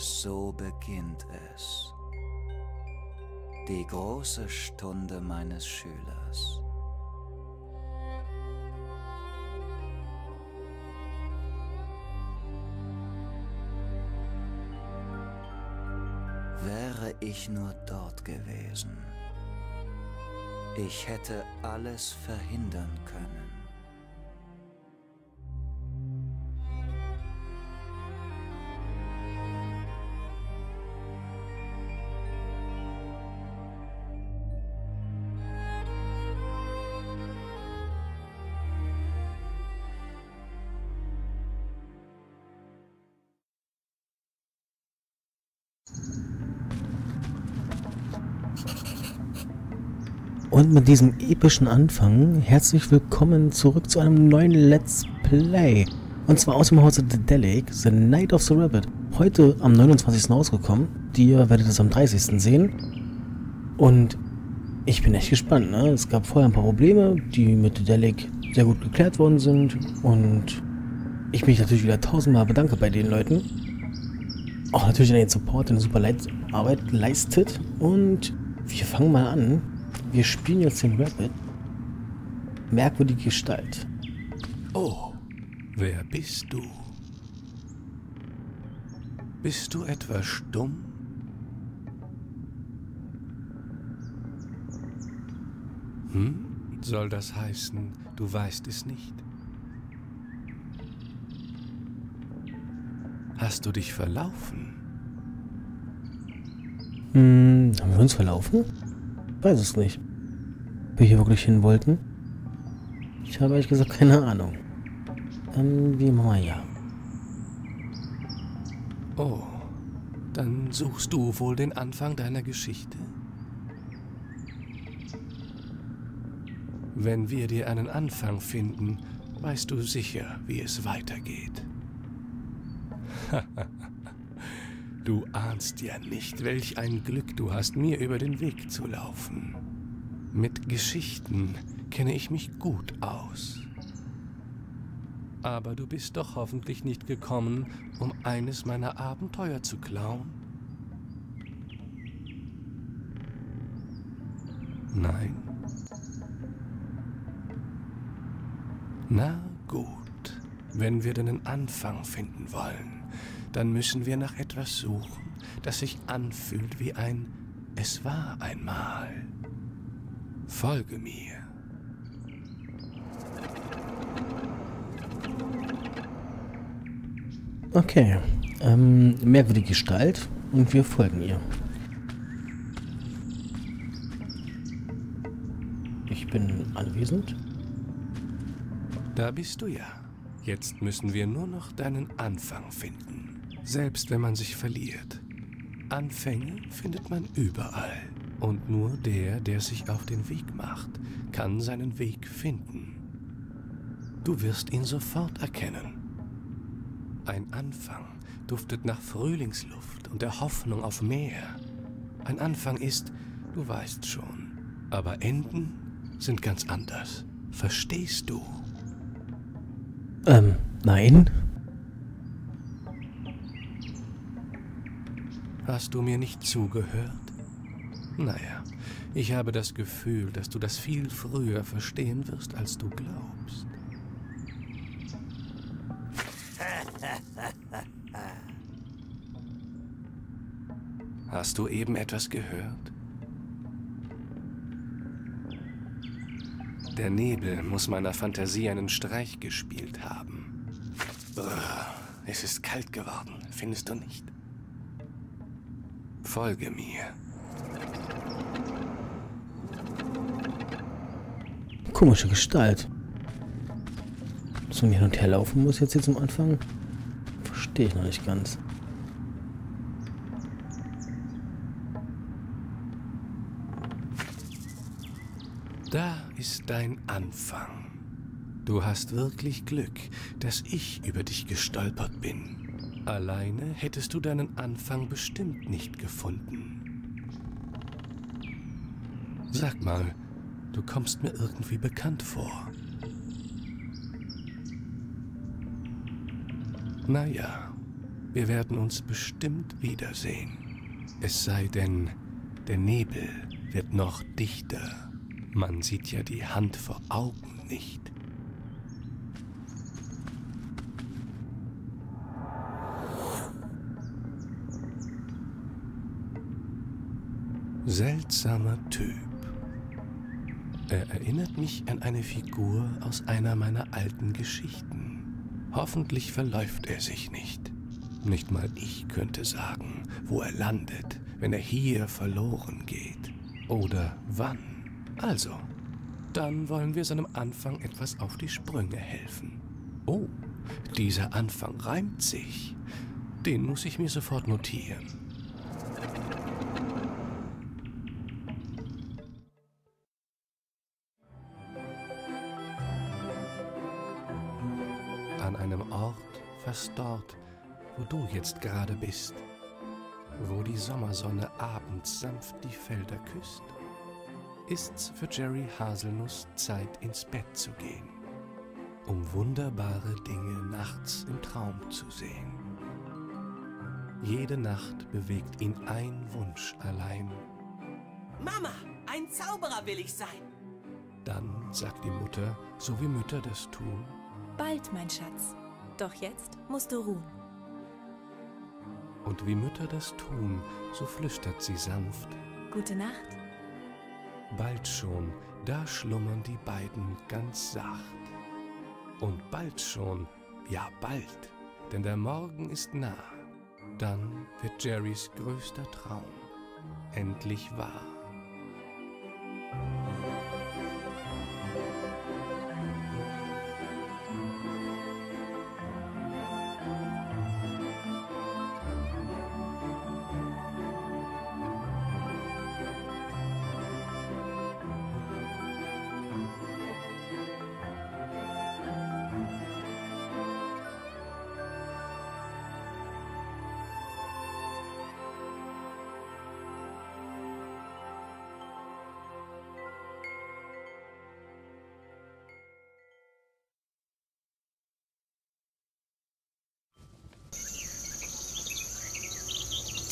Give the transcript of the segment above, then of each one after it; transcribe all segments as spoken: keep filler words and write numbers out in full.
so beginnt es. Die große Stunde meines Schülers. Wäre ich nur dort gewesen, ich hätte alles verhindern können. Und mit diesem epischen Anfang herzlich willkommen zurück zu einem neuen Let's Play. Und zwar aus dem Hause Daedalic, The Night of the Rabbit. Heute am neunundzwanzigsten rausgekommen. Ihr werdet es am dreißigsten sehen. Und ich bin echt gespannt, ne? Es gab vorher ein paar Probleme, die mit Daedalic sehr gut geklärt worden sind. Und ich mich natürlich wieder tausendmal bedanke bei den Leuten. Auch natürlich an den Support, der eine super Arbeit leistet. Und wir fangen mal an. Wir spielen jetzt den Rabbit. Merkwürdige Gestalt. Oh, wer bist du? Bist du etwa stumm? Hm? Soll das heißen, du weißt es nicht? Hast du dich verlaufen? Hm, haben wir uns verlaufen? Weiß es nicht, ob wir hier wirklich hin wollten. Ich habe ehrlich gesagt keine Ahnung. Ähm, wie machen wir ja. Oh, dann suchst du wohl den Anfang deiner Geschichte. Wenn wir dir einen Anfang finden, weißt du sicher, wie es weitergeht. Du ahnst ja nicht, welch ein Glück du hast, mir über den Weg zu laufen. Mit Geschichten kenne ich mich gut aus. Aber du bist doch hoffentlich nicht gekommen, um eines meiner Abenteuer zu klauen? Nein? Na gut, wenn wir deinen Anfang finden wollen, dann müssen wir nach etwas suchen, das sich anfühlt wie ein Es war einmal. Folge mir. Okay, ähm, merkwürdige Gestalt und wir folgen ihr. Ich bin anwesend. Da bist du ja. Jetzt müssen wir nur noch deinen Anfang finden. Selbst wenn man sich verliert. Anfänge findet man überall. Und nur der, der sich auf den Weg macht, kann seinen Weg finden. Du wirst ihn sofort erkennen. Ein Anfang duftet nach Frühlingsluft und der Hoffnung auf mehr. Ein Anfang ist, du weißt schon, aber Enden sind ganz anders. Verstehst du? Ähm, nein. Hast du mir nicht zugehört? Naja, ich habe das Gefühl, dass du das viel früher verstehen wirst, als du glaubst. Hast du eben etwas gehört? Der Nebel muss meiner Fantasie einen Streich gespielt haben. Brr, es ist kalt geworden, findest du nicht? Folge mir. Komische Gestalt. Dass man hin und her laufen muss jetzt hier zum Anfang? Verstehe ich noch nicht ganz. Da ist dein Anfang. Du hast wirklich Glück, dass ich über dich gestolpert bin. Alleine hättest du deinen Anfang bestimmt nicht gefunden. Sag mal, du kommst mir irgendwie bekannt vor. Naja, Wir werden uns bestimmt wiedersehen. Es sei denn, der Nebel wird noch dichter. Man sieht ja die Hand vor Augen nicht. Seltsamer Typ. Er erinnert mich an eine Figur aus einer meiner alten Geschichten. Hoffentlich verläuft er sich nicht. Nicht mal ich könnte sagen, wo er landet, wenn er hier verloren geht. Oder wann. Also, dann wollen wir seinem Anfang etwas auf die Sprünge helfen. Oh, dieser Anfang reimt sich. Den muss ich mir sofort notieren. An einem Ort, fast dort, wo du jetzt gerade bist, wo die Sommersonne abends sanft die Felder küsst, ist's für Jerry Haselnuss Zeit, ins Bett zu gehen, um wunderbare Dinge nachts im Traum zu sehen. Jede Nacht bewegt ihn ein Wunsch allein. Mama, ein Zauberer will ich sein! Dann sagt die Mutter, so wie Mütter das tun, bald, mein Schatz. Doch jetzt musst du ruhen. Und wie Mütter das tun, so flüstert sie sanft: Gute Nacht. Bald schon, da schlummern die beiden ganz sacht. Und bald schon, ja bald, denn der Morgen ist nah. Dann wird Jerrys größter Traum endlich wahr.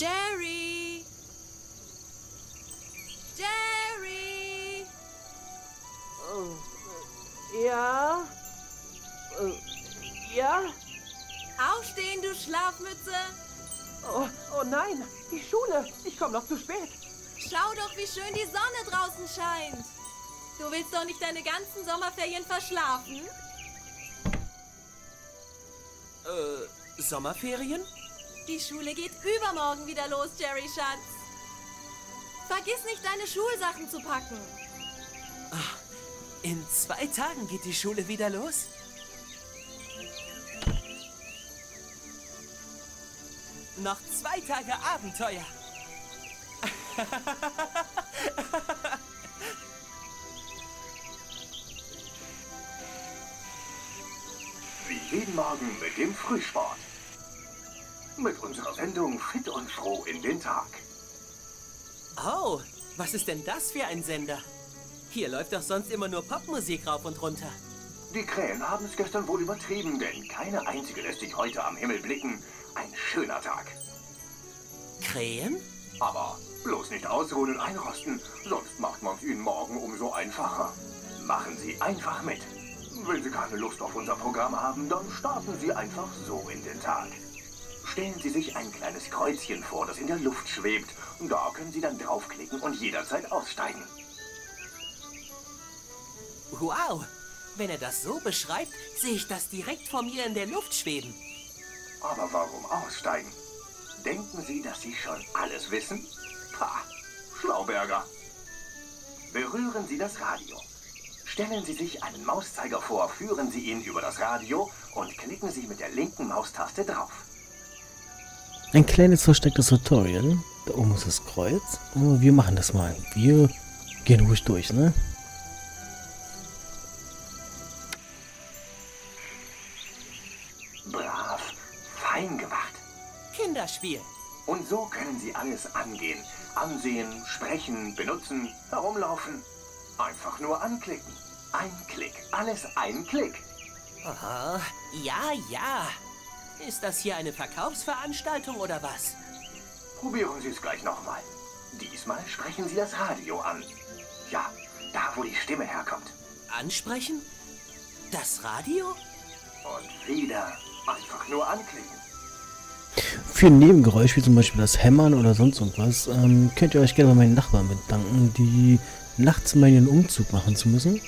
Jerry! Jerry! Oh, ja? Oh, ja? Aufstehen, du Schlafmütze! Oh, oh nein, die Schule! Ich komme noch zu spät! Schau doch, wie schön die Sonne draußen scheint! Du willst doch nicht deine ganzen Sommerferien verschlafen? Äh, Sommerferien? Die Schule geht übermorgen wieder los, Jerry, Schatz. Vergiss nicht, deine Schulsachen zu packen. Ach, in zwei Tagen geht die Schule wieder los. Noch zwei Tage Abenteuer. Wie jeden Morgen mit dem Frühsport. Mit unserer Sendung Fit und Froh in den Tag. Oh, was ist denn das für ein Sender? Hier läuft doch sonst immer nur Popmusik rauf und runter. Die Krähen haben es gestern wohl übertrieben, denn keine einzige lässt sich heute am Himmel blicken. Ein schöner Tag. Krähen? Aber bloß nicht ausruhen und einrosten, sonst macht man es ihnen morgen umso einfacher. Machen Sie einfach mit. Wenn Sie keine Lust auf unser Programm haben, dann starten Sie einfach so in den Tag. Stellen Sie sich ein kleines Kreuzchen vor, das in der Luft schwebt. Da können Sie dann draufklicken und jederzeit aussteigen. Wow! Wenn er das so beschreibt, sehe ich das direkt vor mir in der Luft schweben. Aber warum aussteigen? Denken Sie, dass Sie schon alles wissen? Ha! Schlauberger! Berühren Sie das Radio. Stellen Sie sich einen Mauszeiger vor, führen Sie ihn über das Radio und klicken Sie mit der linken Maustaste drauf. Ein kleines verstecktes Tutorial. Da oben ist das Kreuz. Und wir machen das mal. Wir gehen ruhig durch, ne? Brav. Fein gemacht. Kinderspiel. Und so können Sie alles angehen. Ansehen, sprechen, benutzen, herumlaufen. Einfach nur anklicken. Ein Klick. Alles ein Klick. Aha. Ja, ja. Ist das hier eine Verkaufsveranstaltung oder was? Probieren Sie es gleich nochmal. Diesmal sprechen Sie das Radio an. Ja, da, wo die Stimme herkommt. Ansprechen? Das Radio? Und wieder einfach nur anklicken. Für Nebengeräusche, wie zum Beispiel das Hämmern oder sonst irgendwas, ähm, könnt ihr euch gerne bei meinen Nachbarn bedanken, die nachts mal einen Umzug machen zu müssen.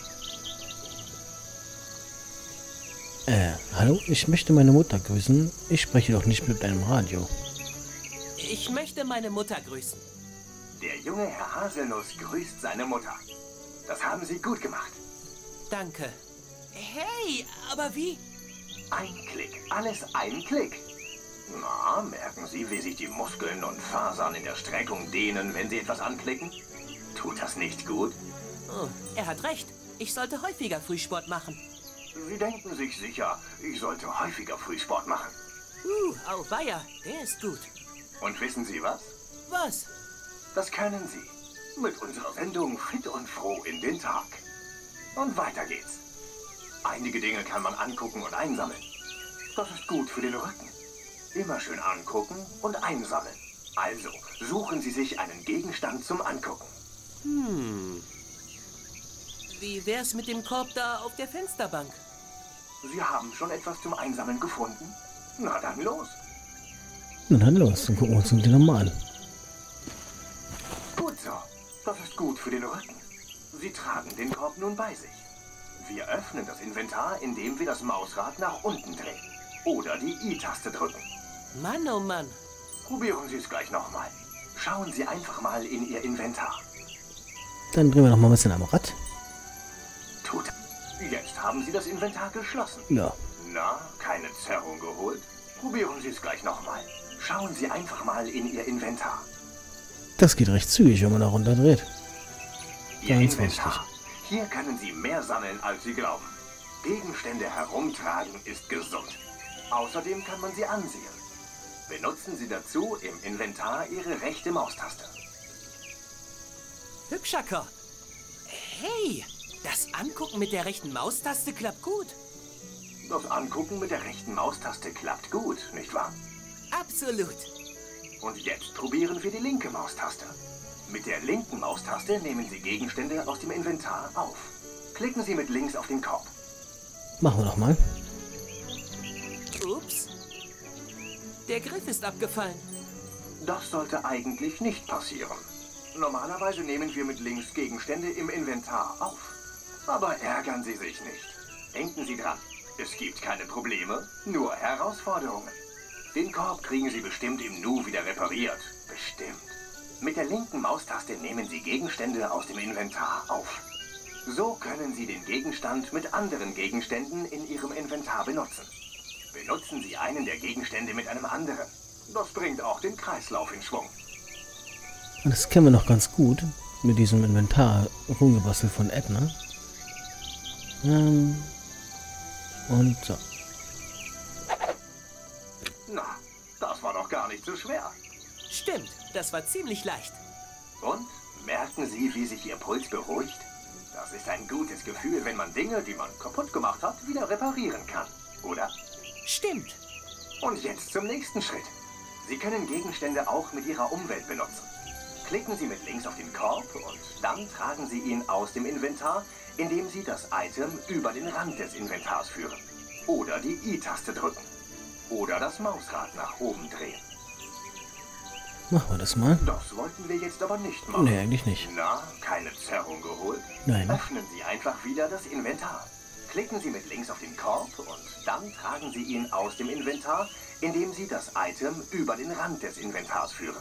Äh, hallo, ich möchte meine Mutter grüßen. Ich spreche doch nicht mit einem Radio. Ich möchte meine Mutter grüßen. Der junge Herr Haselnuss grüßt seine Mutter. Das haben Sie gut gemacht. Danke. Hey, aber wie? Ein Klick, alles ein Klick. Na, merken Sie, wie sich die Muskeln und Fasern in der Streckung dehnen, wenn Sie etwas anklicken? Tut das nicht gut? Oh, er hat recht. Ich sollte häufiger Frühsport machen. Sie denken sich sicher, ich sollte häufiger Frühsport machen. Uh, auweia, der ist gut. Und wissen Sie was? Was? Das können Sie. Mit unserer Sendung Fit und Froh in den Tag. Und weiter geht's. Einige Dinge kann man angucken und einsammeln. Das ist gut für den Rücken. Immer schön angucken und einsammeln. Also, suchen Sie sich einen Gegenstand zum Angucken. Hm. Wie wär's mit dem Korb da auf der Fensterbank? Sie haben schon etwas zum Einsammeln gefunden? Na dann los. Na dann los, dann gucken wir uns den nochmal an. Gut so. Das ist gut für den Rücken. Sie tragen den Korb nun bei sich. Wir öffnen das Inventar, indem wir das Mausrad nach unten drehen. Oder die I-Taste drücken. Mann, oh Mann. Probieren Sie es gleich nochmal. Schauen Sie einfach mal in Ihr Inventar. Dann drehen wir nochmal ein bisschen am Rad. Tut. Jetzt haben Sie das Inventar geschlossen. Ja. Na, keine Zerrung geholt. Probieren Sie es gleich nochmal. Schauen Sie einfach mal in Ihr Inventar. Das geht recht zügig, wenn man da runterdreht. Ihr Inventar. Hier können Sie mehr sammeln, als Sie glauben. Gegenstände herumtragen ist gesund. Außerdem kann man sie ansehen. Benutzen Sie dazu im Inventar Ihre rechte Maustaste. Hübscher Korb. Hey, das Angucken mit der rechten Maustaste klappt gut. Das Angucken mit der rechten Maustaste klappt gut, nicht wahr? Absolut. Und jetzt probieren wir die linke Maustaste. Mit der linken Maustaste nehmen Sie Gegenstände aus dem Inventar auf. Klicken Sie mit links auf den Korb. Machen wir doch mal. Ups. Der Griff ist abgefallen. Das sollte eigentlich nicht passieren. Normalerweise nehmen wir mit links Gegenstände im Inventar auf. Aber ärgern Sie sich nicht. Denken Sie dran, es gibt keine Probleme, nur Herausforderungen. Den Korb kriegen Sie bestimmt im Nu wieder repariert. Bestimmt. Mit der linken Maustaste nehmen Sie Gegenstände aus dem Inventar auf. So können Sie den Gegenstand mit anderen Gegenständen in Ihrem Inventar benutzen. Benutzen Sie einen der Gegenstände mit einem anderen. Das bringt auch den Kreislauf in Schwung. Und das kennen wir noch ganz gut mit diesem Inventar rumgebastelt von Edna. Ähm. Und so. Na, das war doch gar nicht so schwer. Stimmt, das war ziemlich leicht. Und merken Sie, wie sich Ihr Puls beruhigt? Das ist ein gutes Gefühl, wenn man Dinge, die man kaputt gemacht hat, wieder reparieren kann, oder? Stimmt. Und jetzt zum nächsten Schritt. Sie können Gegenstände auch mit Ihrer Umwelt benutzen. Klicken Sie mit links auf den Korb und dann tragen Sie ihn aus dem Inventar, indem Sie das Item über den Rand des Inventars führen. Oder die I-Taste drücken. Oder das Mausrad nach oben drehen. Machen wir das mal. Das wollten wir jetzt aber nicht machen. Nee, eigentlich nicht. Na, keine Zerrung geholt? Nein. Öffnen Sie einfach wieder das Inventar. Klicken Sie mit links auf den Korb und dann tragen Sie ihn aus dem Inventar, indem Sie das Item über den Rand des Inventars führen.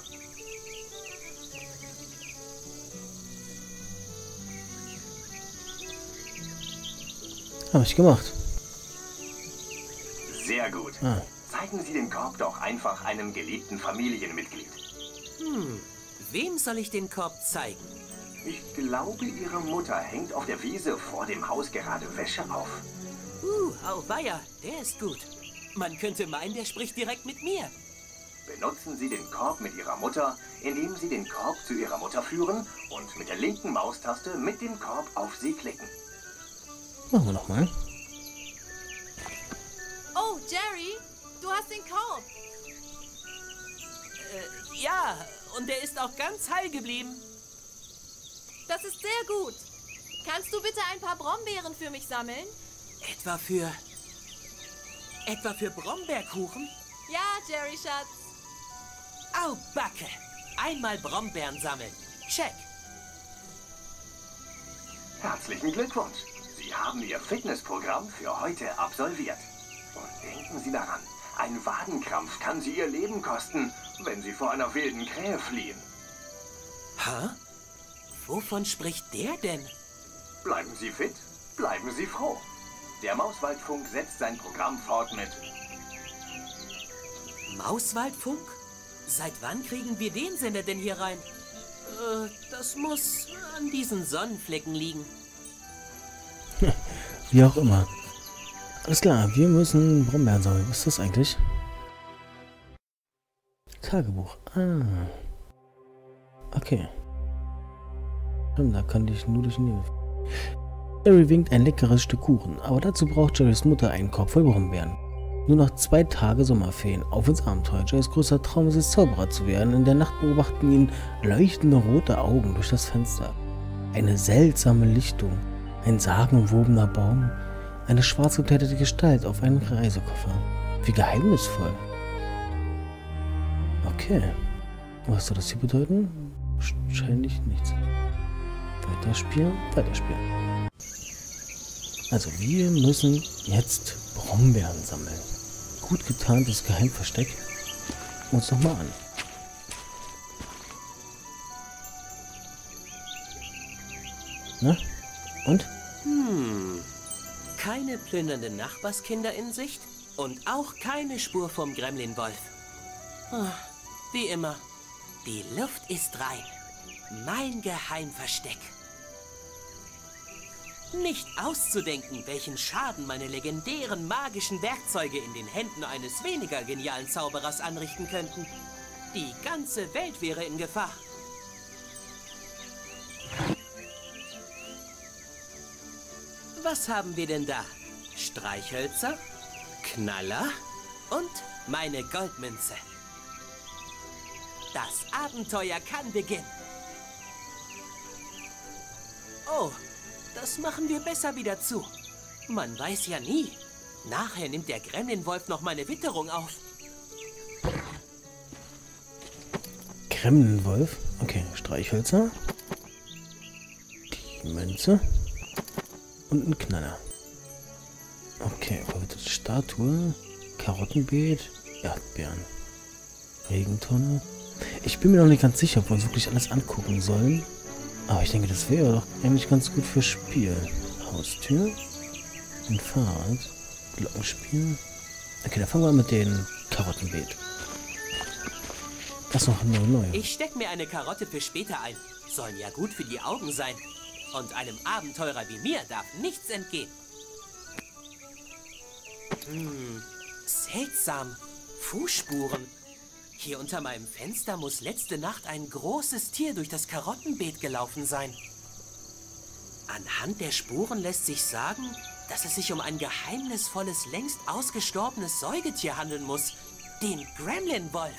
Habe ich gemacht. Sehr gut. Ah. Zeigen Sie den Korb doch einfach einem geliebten Familienmitglied. Hm, wem soll ich den Korb zeigen? Ich glaube, Ihre Mutter hängt auf der Wiese vor dem Haus gerade Wäsche auf. Uh, auweia, der ist gut. Man könnte meinen, der spricht direkt mit mir. Benutzen Sie den Korb mit Ihrer Mutter, indem Sie den Korb zu Ihrer Mutter führen und mit der linken Maustaste mit dem Korb auf sie klicken. Machen wir nochmal. Oh, Jerry, du hast den Korb. Äh, ja, und er ist auch ganz heil geblieben. Das ist sehr gut. Kannst du bitte ein paar Brombeeren für mich sammeln? Etwa für... Etwa für Brombeerkuchen? Ja, Jerry, Schatz. Au, Backe. Einmal Brombeeren sammeln. Check. Herzlichen Glückwunsch. Sie haben Ihr Fitnessprogramm für heute absolviert. Und denken Sie daran, ein Wadenkrampf kann Sie Ihr Leben kosten, wenn Sie vor einer wilden Krähe fliehen. Hä? Wovon spricht der denn? Bleiben Sie fit, bleiben Sie froh. Der Mauswaldfunk setzt sein Programm fort mit... Mauswaldfunk? Seit wann kriegen wir den Sender denn hier rein? Äh, das muss an diesen Sonnenflecken liegen. Wie auch immer. Alles klar, wir müssen Brombeeren sammeln. Was ist das eigentlich? Tagebuch. Ah. Okay. Da kann ich nur durch den... Jerry winkt ein leckeres Stück Kuchen, aber dazu braucht Jerrys Mutter einen Korb voll Brombeeren. Nur noch zwei Tage Sommerferien, auf ins Abenteuer. Jerrys größter Traum ist es, Zauberer zu werden. In der Nacht beobachten ihn leuchtende rote Augen durch das Fenster. Eine seltsame Lichtung, ein sagenumwobener Baum, eine schwarz gekleidete Gestalt auf einem Reisekoffer. Wie geheimnisvoll. Okay. Was soll das hier bedeuten? Wahrscheinlich nichts. Weiterspielen, weiterspielen. Also wir müssen jetzt Brombeeren sammeln. Gut getarntes Geheimversteck. Gucken wir uns nochmal an. Na? Und? Hm. Keine plündernden Nachbarskinder in Sicht und auch keine Spur vom Gremlinwolf. Oh, wie immer. Die Luft ist rein. Mein Geheimversteck. Nicht auszudenken, welchen Schaden meine legendären magischen Werkzeuge in den Händen eines weniger genialen Zauberers anrichten könnten. Die ganze Welt wäre in Gefahr. Was haben wir denn da? Streichhölzer, Knaller und meine Goldmünze. Das Abenteuer kann beginnen. Oh, das machen wir besser wieder zu. Man weiß ja nie. Nachher nimmt der Gremlinwolf noch meine Witterung auf. Gremlinwolf? Okay, Streichhölzer. Die Münze. Und ein Knaller. Okay, Statue. Karottenbeet. Erdbeeren. Regentonne. Ich bin mir noch nicht ganz sicher, ob wir uns wirklich alles angucken sollen. Aber ich denke, das wäre doch eigentlich ganz gut fürs Spiel. Haustür. Ein Fahrrad. Glockenspiel. Okay, dann fangen wir an mit dem Karottenbeet. Das ist noch eine neue. Ich steck mir eine Karotte für später ein. Sollen ja gut für die Augen sein. Und einem Abenteurer wie mir darf nichts entgehen. Hm, seltsam. Fußspuren. Hier unter meinem Fenster muss letzte Nacht ein großes Tier durch das Karottenbeet gelaufen sein. Anhand der Spuren lässt sich sagen, dass es sich um ein geheimnisvolles, längst ausgestorbenes Säugetier handeln muss, den Gremlinwolf.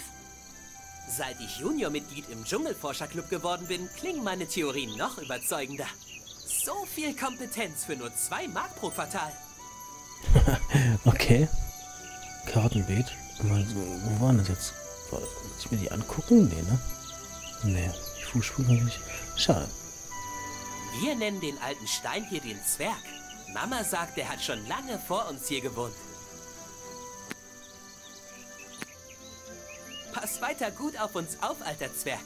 Seit ich Juniormitglied im Dschungelforscherclub geworden bin, klingen meine Theorien noch überzeugender. So viel Kompetenz für nur zwei Mark pro Quartal. Okay. Karottenbeet? Wo waren das jetzt? Muss ich mir die angucken? Nee, ne? Nee, die Fußspuren nicht. Schade. Wir nennen den alten Stein hier den Zwerg. Mama sagt, er hat schon lange vor uns hier gewohnt. Pass weiter gut auf uns auf, alter Zwerg.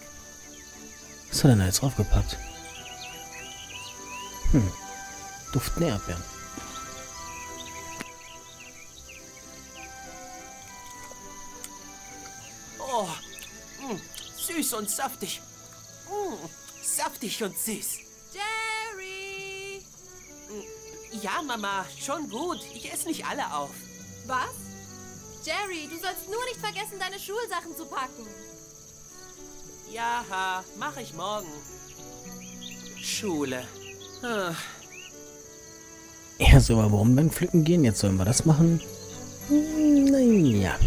Was hat er denn jetzt draufgepackt? Hm. Duft näher werden. Oh, mh, süß und saftig. Mh, saftig und süß. Jerry! Ja, Mama, schon gut. Ich esse nicht alle auf. Was? Jerry, du sollst nur nicht vergessen, deine Schulsachen zu packen. Ja, mach ich morgen. Schule. Ach. Ja, so, aber warum beim Pflücken gehen? Jetzt sollen wir das machen? Hm, naja.